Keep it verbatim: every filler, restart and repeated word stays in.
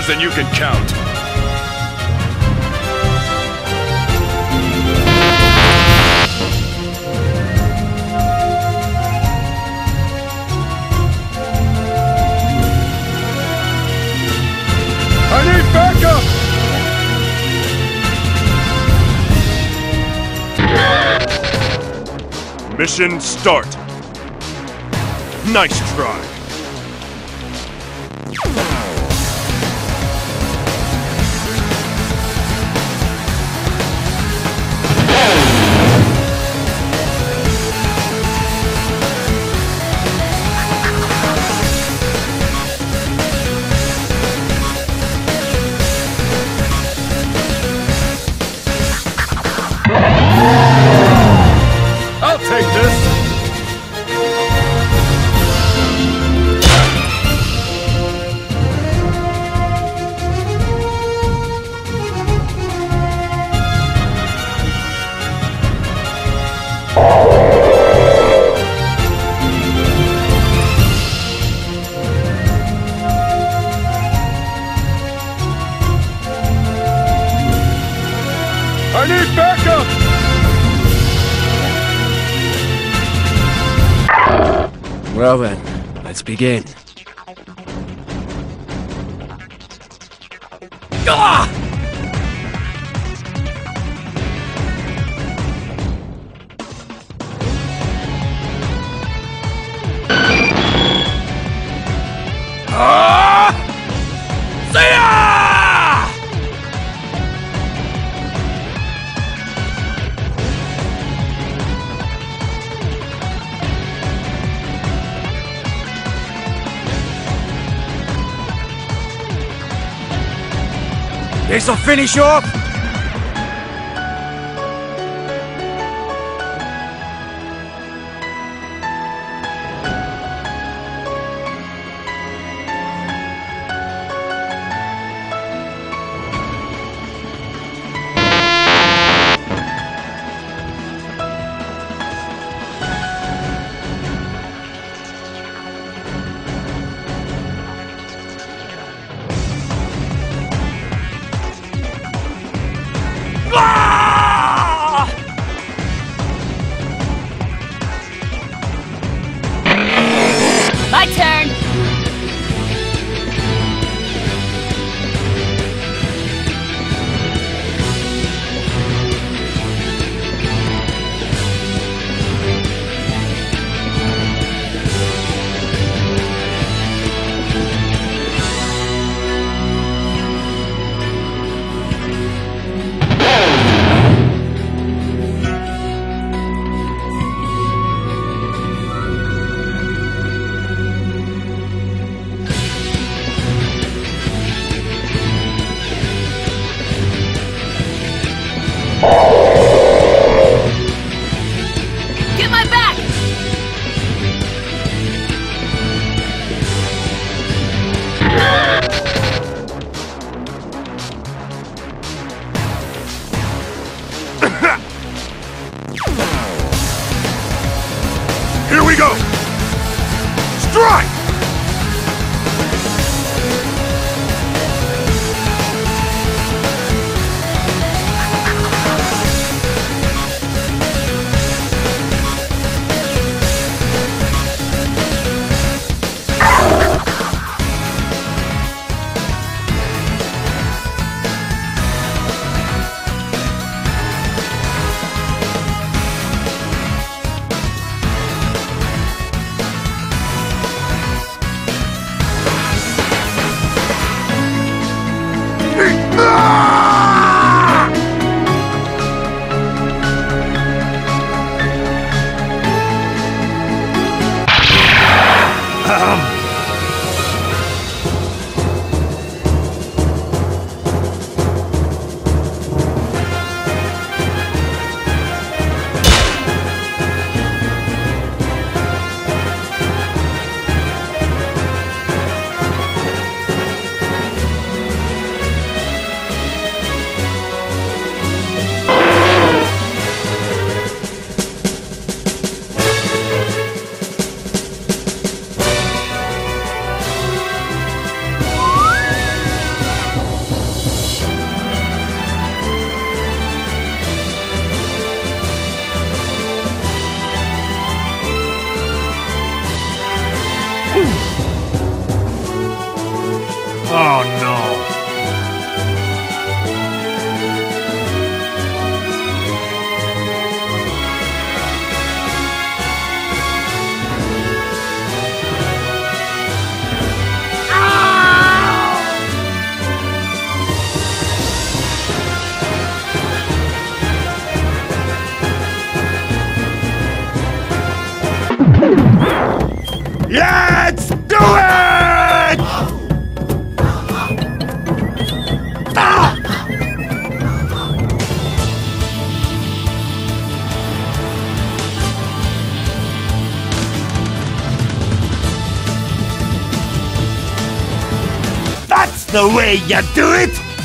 numbers than you can count. I need backup! Mission start. Nice try. I need backup! Well then, let's begin. Ah! This'll finish off! Oh no! Let's do it! Ah! That's the way you do it!